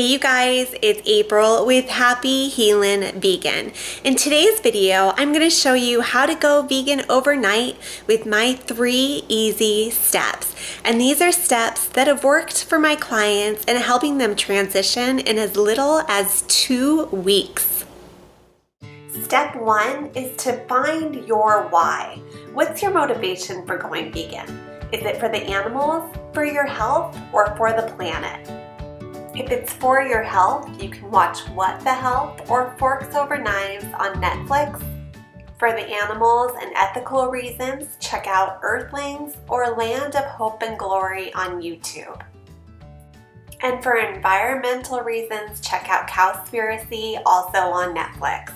Hey you guys, it's April with Happy Healin' Vegan. In today's video, I'm going to show you how to go vegan overnight with my 3 easy steps. And these are steps that have worked for my clients and helping them transition in as little as 2 weeks. Step 1 is to find your why. What's your motivation for going vegan? Is it for the animals, for your health, or for the planet? If it's for your health, you can watch What the Health or Forks Over Knives on Netflix. For the animals and ethical reasons, check out Earthlings or Land of Hope and Glory on YouTube. And for environmental reasons, check out Cowspiracy, also on Netflix.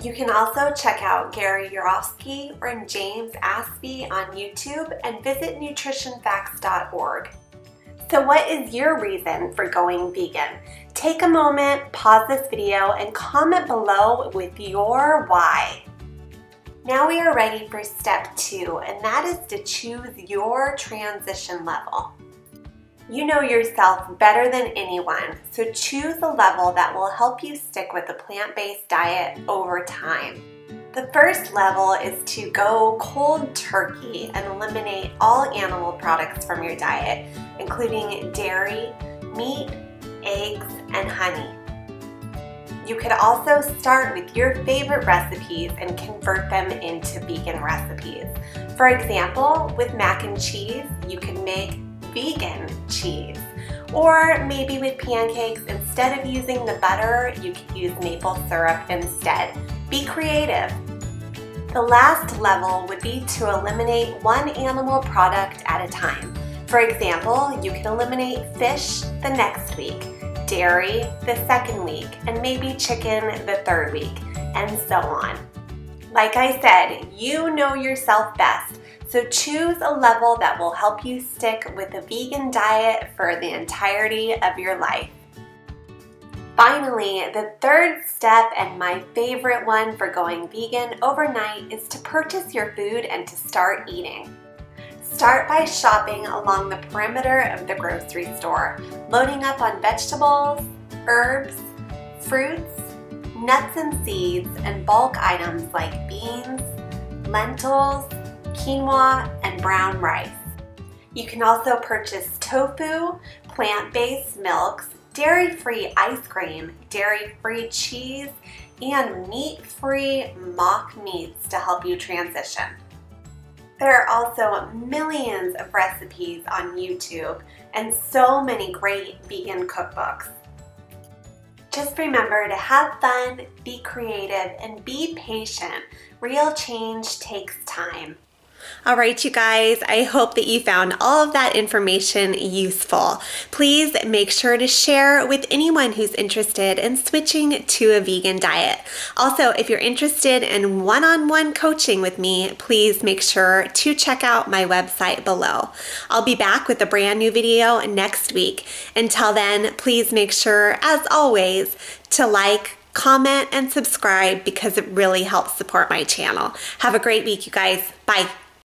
You can also check out Gary Yourofsky or James Aspey on YouTube and visit nutritionfacts.org. So what is your reason for going vegan? Take a moment, pause this video, and comment below with your why. Now we are ready for step 2, and that is to choose your transition level. You know yourself better than anyone, so choose a level that will help you stick with a plant-based diet over time. The first level is to go cold turkey and eliminate all animal products from your diet, including dairy, meat, eggs, and honey. You could also start with your favorite recipes and convert them into vegan recipes. For example, with mac and cheese, you can make vegan cheese. Or maybe with pancakes, instead of using the butter, you could use maple syrup instead. Be creative. The last level would be to eliminate one animal product at a time. For example, you can eliminate fish the next week, dairy the second week, and maybe chicken the third week, and so on. Like I said, you know yourself best, so choose a level that will help you stick with a vegan diet for the entirety of your life. Finally, the third step, and my favorite one for going vegan overnight, is to purchase your food and to start eating. Start by shopping along the perimeter of the grocery store, loading up on vegetables, herbs, fruits, nuts and seeds, and bulk items like beans, lentils, quinoa, and brown rice. You can also purchase tofu, plant-based milks, dairy-free ice cream, dairy-free cheese, and meat-free mock meats to help you transition. There are also millions of recipes on YouTube and so many great vegan cookbooks. Just remember to have fun, be creative, and be patient. Real change takes time. All right, you guys, I hope that you found all of that information useful. Please make sure to share with anyone who's interested in switching to a vegan diet. Also, if you're interested in one-on-one coaching with me, please make sure to check out my website below. I'll be back with a brand new video next week. Until then, please make sure, as always, to like, comment, and subscribe because it really helps support my channel. Have a great week, you guys. Bye.